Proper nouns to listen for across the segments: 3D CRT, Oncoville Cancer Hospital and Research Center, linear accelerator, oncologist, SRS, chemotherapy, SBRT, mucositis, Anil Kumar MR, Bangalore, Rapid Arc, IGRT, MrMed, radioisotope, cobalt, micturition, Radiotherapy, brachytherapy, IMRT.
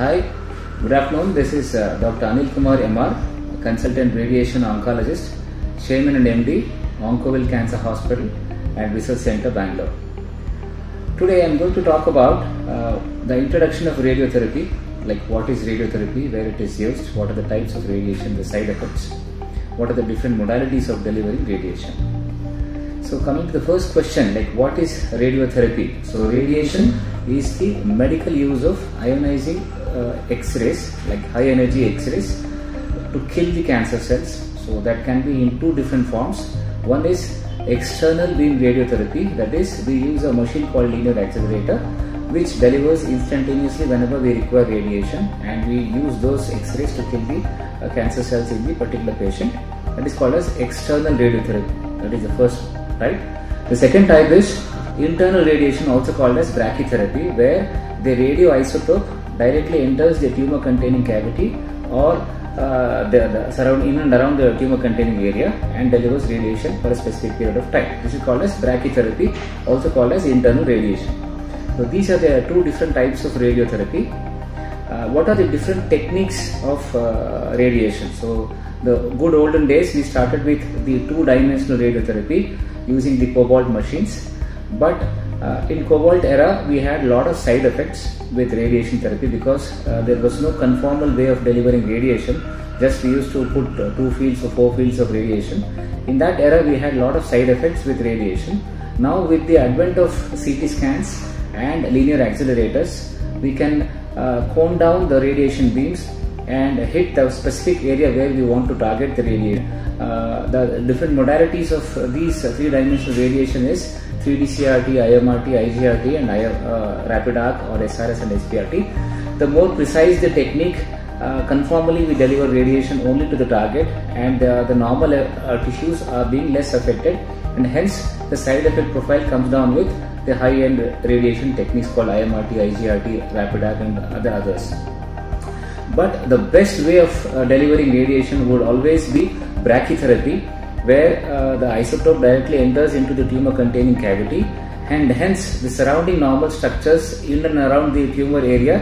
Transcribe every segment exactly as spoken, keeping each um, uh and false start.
Hi, good afternoon. This is uh, Doctor Anil Kumar M R, Consultant Radiation Oncologist, Chairman and M D, Oncoville Cancer Hospital and Research Center, Bangalore. Today I am going to talk about uh, the introduction of radiotherapy, like what is radiotherapy, where it is used, what are the types of radiation, the side effects, what are the different modalities of delivering radiation. So coming to the first question, like what is radiotherapy? So radiation is the medical use of ionizing uh, X-rays, like high energy X-rays, to kill the cancer cells. So that can be in two different forms. One is external beam radiotherapy, that is we use a machine called linear accelerator which delivers instantaneously whenever we require radiation, and we use those X-rays to kill the uh, cancer cells in the particular patient. That is called as external radiotherapy. That is the first type. The second type is internal radiation, also called as brachytherapy, where the radioisotope directly enters the tumor containing cavity or Uh, the, the surround in and around the tumor containing area and delivers radiation for a specific period of time. This is called as brachytherapy, also called as internal radiation. So these are the two different types of radiotherapy. Uh, what are the different techniques of uh, radiation? So the good olden days we started with the two-dimensional radiotherapy using the cobalt machines, but Uh, in cobalt era we had lot of side effects with radiation therapy because uh, there was no conformal way of delivering radiation. Just we used to put uh, two fields or four fields of radiation. In that era we had lot of side effects with radiation. Now with the advent of C T scans and linear accelerators, we can uh, cone down the radiation beams and hit the specific area where we want to target the radiation. Uh, the different modalities of these uh, three-dimensional radiation is three D C R T, I M R T, I G R T and uh, Rapid Arc or S R S and S B R T. The more precise the technique, uh, conformally we deliver radiation only to the target, and uh, the normal uh, tissues are being less affected, and hence the side effect profile comes down with the high-end radiation techniques called I M R T, I G R T, Rapid Arc and other others. But the best way of uh, delivering radiation would always be brachytherapy, where uh, the isotope directly enters into the tumor containing cavity, and hence the surrounding normal structures in and around the tumor area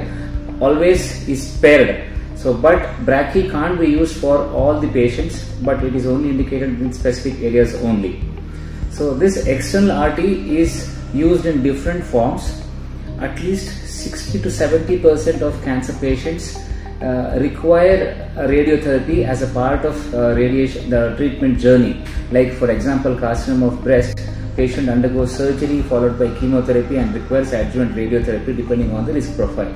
always is spared. So but brachy can't be used for all the patients, but it is only indicated in specific areas only. So this external R T is used in different forms. At least sixty to seventy percent of cancer patients Uh, require radiotherapy as a part of uh, radiation the treatment journey. Like for example, carcinoma of breast, patient undergoes surgery followed by chemotherapy and requires adjuvant radiotherapy depending on the risk profile.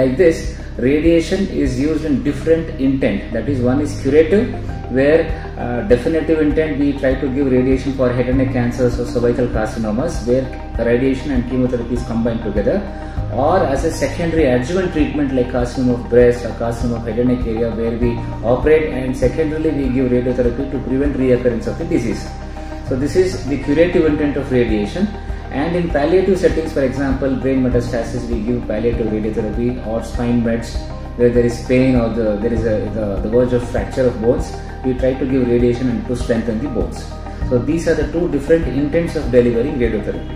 Like this, radiation is used in different intent. That is, one is curative, where uh, definitive intent we try to give radiation for head and neck cancers or cervical carcinomas, where radiation and chemotherapy is combined together. Or as a secondary adjuvant treatment like carcinoma of breast or carcinoma of head and neck area, where we operate and secondarily we give radiotherapy to prevent reoccurrence of the disease. So this is the curative intent of radiation. And in palliative settings, for example, brain metastasis, we give palliative radiotherapy, or spine meds where there is pain or the, there is a, the, the verge of fracture of bones, we try to give radiation and to strengthen the bones. So these are the two different intents of delivering radiotherapy.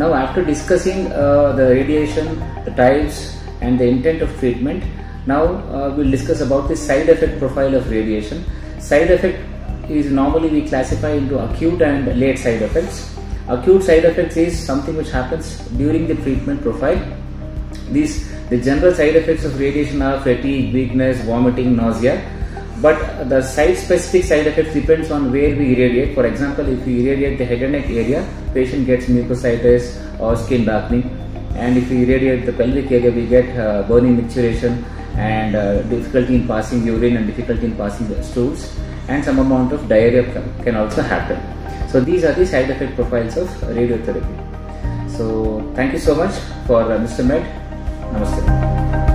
Now, after discussing uh, the radiation, the types and the intent of treatment, now uh, we'll discuss about the side effect profile of radiation. Side effect is normally we classify into acute and late side effects. Acute side effects is something which happens during the treatment profile. These, the general side effects of radiation are fatigue, weakness, vomiting, nausea. But the site-specific side effects depends on where we irradiate. For example, if we irradiate the head and neck area, patient gets mucositis or skin darkening. And if we irradiate the pelvic area, we get uh, burning micturition and uh, difficulty in passing urine and difficulty in passing the stools. And some amount of diarrhea can also happen. So these are the side effect profiles of radiotherapy. So thank you so much for uh, Mister Med. Namaste.